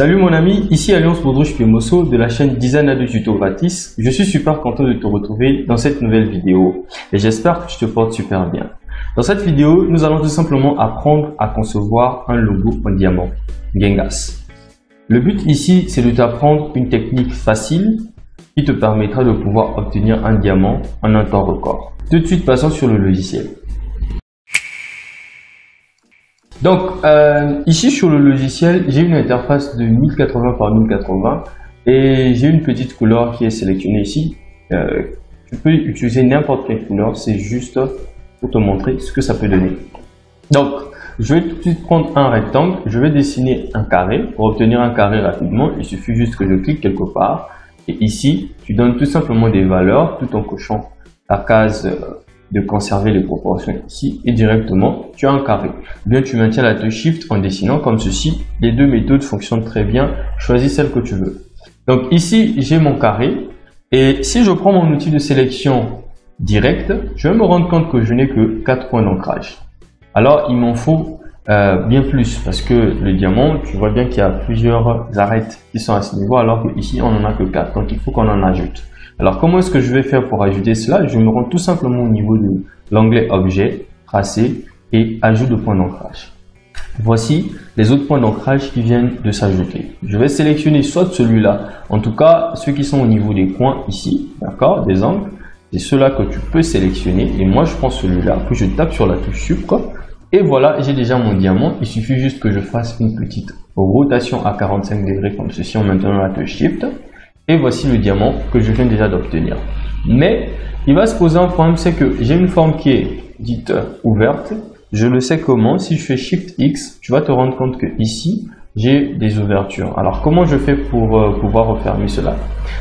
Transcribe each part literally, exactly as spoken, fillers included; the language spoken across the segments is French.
Salut mon ami, ici Alliance Boudruche-Piemosso de la chaîne Design A deux Tuto Gratis. Je suis super content de te retrouver dans cette nouvelle vidéo et j'espère que tu te portes super bien. Dans cette vidéo, nous allons tout simplement apprendre à concevoir un logo en diamant, Genghis. Le but ici, c'est de t'apprendre une technique facile qui te permettra de pouvoir obtenir un diamant en un temps record. Tout de suite, passons sur le logiciel. Donc euh, ici sur le logiciel, j'ai une interface de mille quatre-vingts par mille quatre-vingts et j'ai une petite couleur qui est sélectionnée ici. Euh, tu peux utiliser n'importe quelle couleur, c'est juste pour te montrer ce que ça peut donner. Donc je vais tout de suite prendre un rectangle, je vais dessiner un carré. Pour obtenir un carré rapidement, il suffit juste que je clique quelque part et ici tu donnes tout simplement des valeurs tout en cochant la case euh, de conserver les proportions ici et directement tu as un carré. Bien, tu maintiens la touche shift en dessinant comme ceci. Les deux méthodes fonctionnent très bien, choisis celle que tu veux. Donc ici j'ai mon carré et si je prends mon outil de sélection directe, je vais me rendre compte que je n'ai que quatre points d'ancrage. Alors il m'en faut euh, bien plus parce que le diamant, tu vois bien qu'il y a plusieurs arêtes qui sont à ce niveau alors qu'ici on n'en a que quatre, donc il faut qu'on en ajoute. Alors comment est-ce que je vais faire pour ajouter cela? Je me rends tout simplement au niveau de l'onglet objet, tracé et ajout de points d'ancrage. Voici les autres points d'ancrage qui viennent de s'ajouter. Je vais sélectionner soit celui-là, en tout cas ceux qui sont au niveau des coins ici, d'accord, des angles. C'est ceux-là que tu peux sélectionner et moi je prends celui-là, puis je tape sur la touche Sucre et voilà, j'ai déjà mon diamant. Il suffit juste que je fasse une petite rotation à quarante-cinq degrés comme ceci en maintenant la touche Shift. Et voici le diamant que je viens déjà d'obtenir. Mais il va se poser un problème, c'est que j'ai une forme qui est dite ouverte. Je le sais comment. Si je fais Shift X, tu vas te rendre compte que ici j'ai des ouvertures. Alors comment je fais pour euh, pouvoir refermer cela?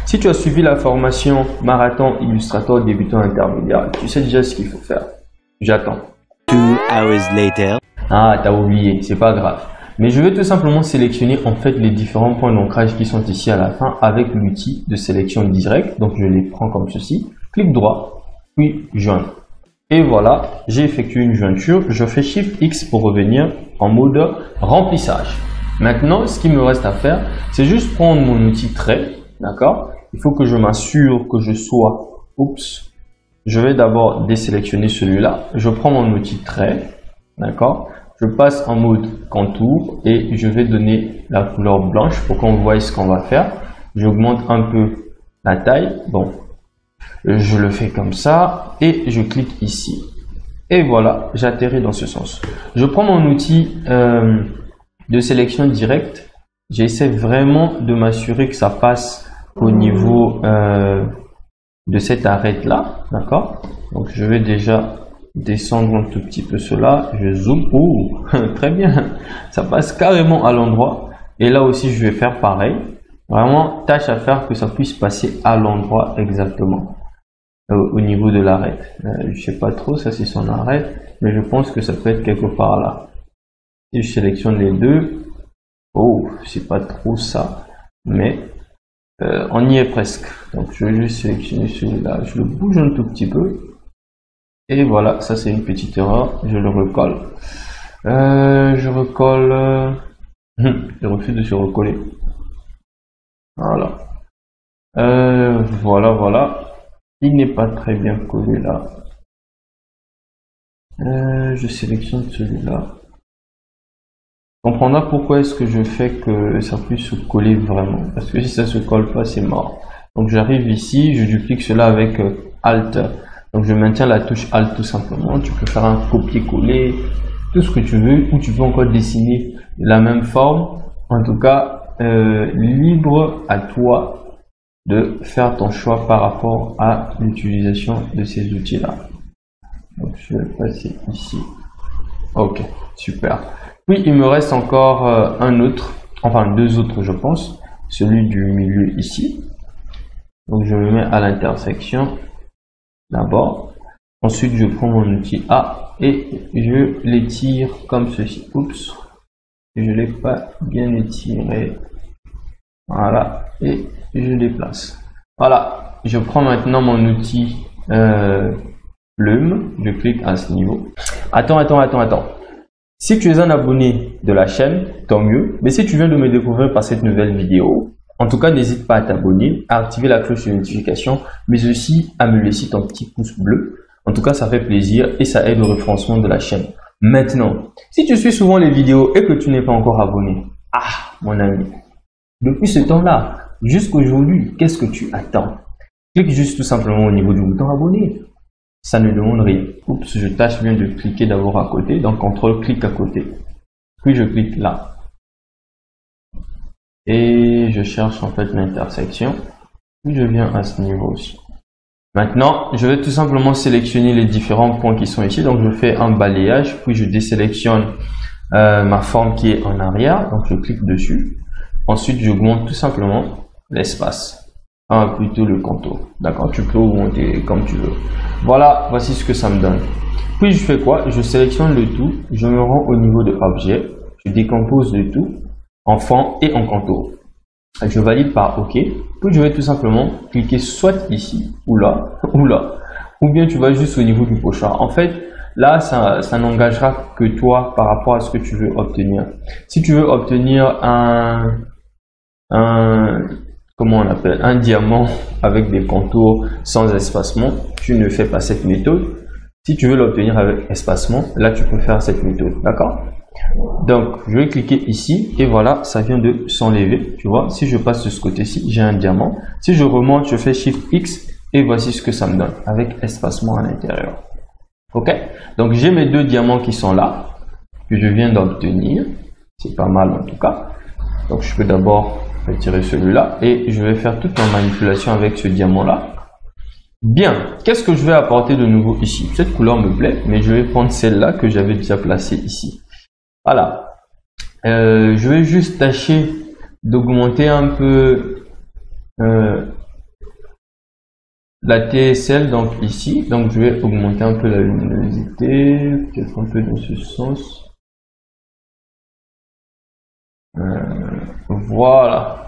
Si tu as suivi la formation Marathon Illustrator débutant intermédiaire, tu sais déjà ce qu'il faut faire. J'attends. two hours later. Ah, t'as oublié, c'est pas grave. Mais je vais tout simplement sélectionner en fait les différents points d'ancrage qui sont ici à la fin avec l'outil de sélection directe. Donc je les prends comme ceci, clic droit, puis joindre. Et voilà, j'ai effectué une jointure. Je fais Shift X pour revenir en mode remplissage. Maintenant, ce qu'il me reste à faire, c'est juste prendre mon outil trait, d'accord? Il faut que je m'assure que je sois... Oups. Je vais d'abord désélectionner celui-là. Je prends mon outil trait, d'accord? Je passe en mode contour et je vais donner la couleur blanche pour qu'on voie ce qu'on va faire. J'augmente un peu la taille. Bon, je le fais comme ça et je clique ici. Et voilà, j'atterris dans ce sens. Je prends mon outil euh, de sélection directe. J'essaie vraiment de m'assurer que ça passe au niveau euh, de cette arête-là. D'accord? Donc, je vais déjà... descendre un tout petit peu cela, je zoome, oh, très bien, ça passe carrément à l'endroit et là aussi je vais faire pareil, vraiment tâche à faire que ça puisse passer à l'endroit exactement, euh, au niveau de l'arête, euh, je sais pas trop, ça c'est son arête, mais je pense que ça peut être quelque part là, si je sélectionne les deux, oh, c'est pas trop ça, mais euh, on y est presque, donc je vais juste sélectionner celui-là, je le bouge un tout petit peu. Et voilà, ça c'est une petite erreur, je le recolle. Euh, je recolle... Euh... je refuse de se recoller. Voilà. Euh, voilà, voilà. Il n'est pas très bien collé là. Euh, je sélectionne celui-là. On comprendra pourquoi est-ce que je fais que ça puisse se coller vraiment. Parce que si ça se colle pas, c'est mort. Donc j'arrive ici, je duplique cela avec Alt. Donc je maintiens la touche Alt tout simplement, tu peux faire un copier-coller, tout ce que tu veux, ou tu peux encore dessiner la même forme. En tout cas, euh, libre à toi de faire ton choix par rapport à l'utilisation de ces outils-là. Donc je vais passer ici. Ok, super. Puis il me reste encore euh, un autre, enfin deux autres je pense, celui du milieu ici. Donc je me mets à l'intersection. D'abord, ensuite je prends mon outil A et je l'étire comme ceci. Oups, je ne l'ai pas bien étiré. Voilà, et je déplace. Voilà, je prends maintenant mon outil euh, plume, je clique à ce niveau. Attends, attends, attends, attends. Si tu es un abonné de la chaîne, tant mieux. Mais si tu viens de me découvrir par cette nouvelle vidéo, en tout cas, n'hésite pas à t'abonner, à activer la cloche de notification, mais aussi à me laisser ton petit pouce bleu. En tout cas, ça fait plaisir et ça aide au référencement de la chaîne. Maintenant, si tu suis souvent les vidéos et que tu n'es pas encore abonné, ah, mon ami, depuis ce temps-là, jusqu'aujourd'hui, qu'est-ce que tu attends? Clique juste tout simplement au niveau du bouton abonné. Ça ne demande rien. Oups, je tâche bien de cliquer d'abord à côté. Donc, contrôle, clic à côté. Puis, je clique là. Et je cherche en fait l'intersection. Puis, je viens à ce niveau-ci. Maintenant, je vais tout simplement sélectionner les différents points qui sont ici. Donc, je fais un balayage. Puis, je désélectionne euh, ma forme qui est en arrière. Donc, je clique dessus. Ensuite, j'augmente tout simplement l'espace. Ah, plutôt le contour. D'accord, tu peux augmenter comme tu veux. Voilà, voici ce que ça me donne. Puis je fais quoi? Je sélectionne le tout, je me rends au niveau de objet, je décompose le tout en fond et en contour. Je valide par OK. Puis je vais tout simplement cliquer soit ici ou là ou là. Ou bien tu vas juste au niveau du pochoir. En fait, là, ça, ça n'engagera que toi par rapport à ce que tu veux obtenir. Si tu veux obtenir un un comment on appelle, un diamant avec des contours sans espacement, tu ne fais pas cette méthode. Si tu veux l'obtenir avec espacement, là tu peux faire cette méthode, d'accord? Donc je vais cliquer ici et voilà, ça vient de s'enlever, tu vois. Si je passe de ce côté-ci, j'ai un diamant. Si je remonte, je fais Shift X et voici ce que ça me donne avec espacement à l'intérieur. Ok, donc j'ai mes deux diamants qui sont là, que je viens d'obtenir. C'est pas mal en tout cas. Donc je peux d'abord retirer celui-là et je vais faire toute ma manipulation avec ce diamant-là. Bien, qu'est-ce que je vais apporter de nouveau ici? Cette couleur me plaît, mais je vais prendre celle-là que j'avais déjà placée ici. Voilà. Euh, je vais juste tâcher d'augmenter un peu euh, la T S L, donc ici. Donc je vais augmenter un peu la luminosité, peut-être un peu dans ce sens. Euh, voilà,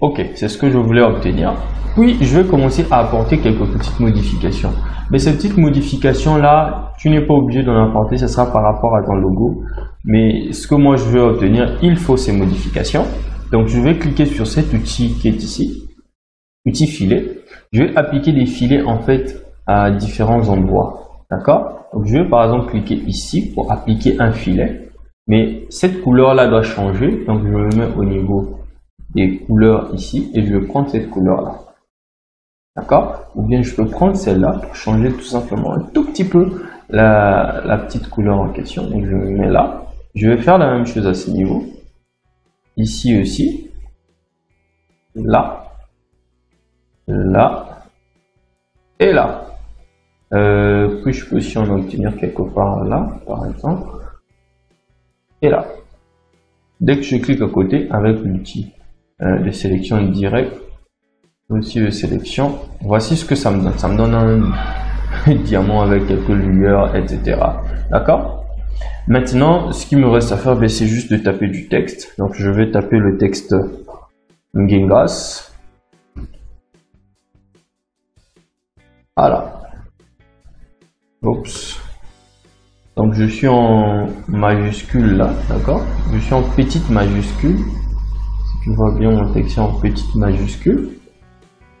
ok, c'est ce que je voulais obtenir. Puis je vais commencer à apporter quelques petites modifications, mais ces petites modifications là tu n'es pas obligé d'en apporter, ce sera par rapport à ton logo, mais ce que moi je veux obtenir, il faut ces modifications. Donc je vais cliquer sur cet outil qui est ici, outil filet. Je vais appliquer des filets en fait à différents endroits, d'accord? Donc je vais par exemple cliquer ici pour appliquer un filet. Mais cette couleur-là doit changer, donc je me mets au niveau des couleurs ici et je vais prendre cette couleur-là. D'accord? Ou bien je peux prendre celle-là pour changer tout simplement un tout petit peu la, la petite couleur en question. Donc je me mets là. Je vais faire la même chose à ce niveau. Ici aussi. Là. Là. Et là. Euh, puis je peux aussi en obtenir quelque part là, par exemple. Et là, dès que je clique à côté avec l'outil euh, de sélection directe, l'outil de sélection, voici ce que ça me donne. Ça me donne un diamant avec quelques lueurs, et cetera. D'accord? Maintenant, ce qui me reste à faire, c'est juste de taper du texte. Donc, je vais taper le texte Genghis. Voilà. Oups. Donc je suis en majuscule là, d'accord? Je suis en petite majuscule. Si tu vois bien, mon texte est en petite majuscule.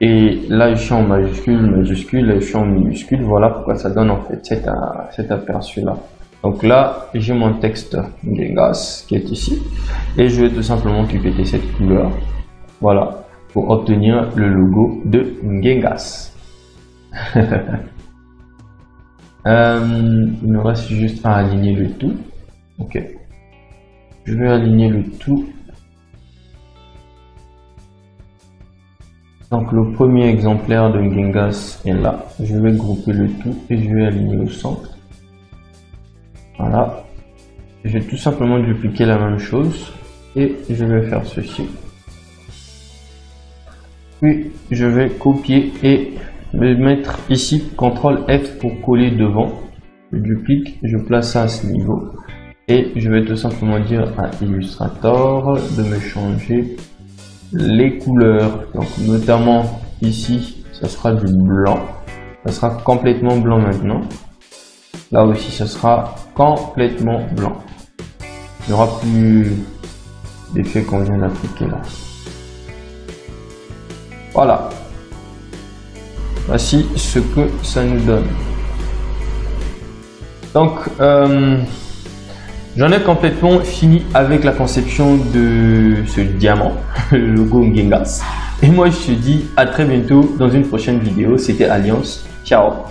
Et là, je suis en majuscule, majuscule, et je suis en minuscule. Voilà pourquoi ça donne en fait cet, cet aperçu-là. Donc là, j'ai mon texte Genghis qui est ici. Et je vais tout simplement picoter cette couleur. Voilà, pour obtenir le logo de Genghis. Euh, il me reste juste à aligner le tout. Ok, je vais aligner le tout. Donc le premier exemplaire de Genghis est là. Je vais grouper le tout et je vais aligner au centre. Voilà, je vais tout simplement dupliquer la même chose et je vais faire ceci. Puis je vais copier et me mettre ici, contrôle F pour coller devant. Je duplique, je place ça à ce niveau et je vais tout simplement dire à Illustrator de me changer les couleurs. Donc notamment ici, ça sera du blanc, ça sera complètement blanc maintenant. Là aussi, ça sera complètement blanc. il n'y aura plus d'effet qu'on vient d'appliquer là. Voilà, voici ce que ça nous donne. Donc euh, j'en ai complètement fini avec la conception de ce diamant, le logo Genghis. Et moi je te dis à très bientôt dans une prochaine vidéo. C'était Alliance, ciao.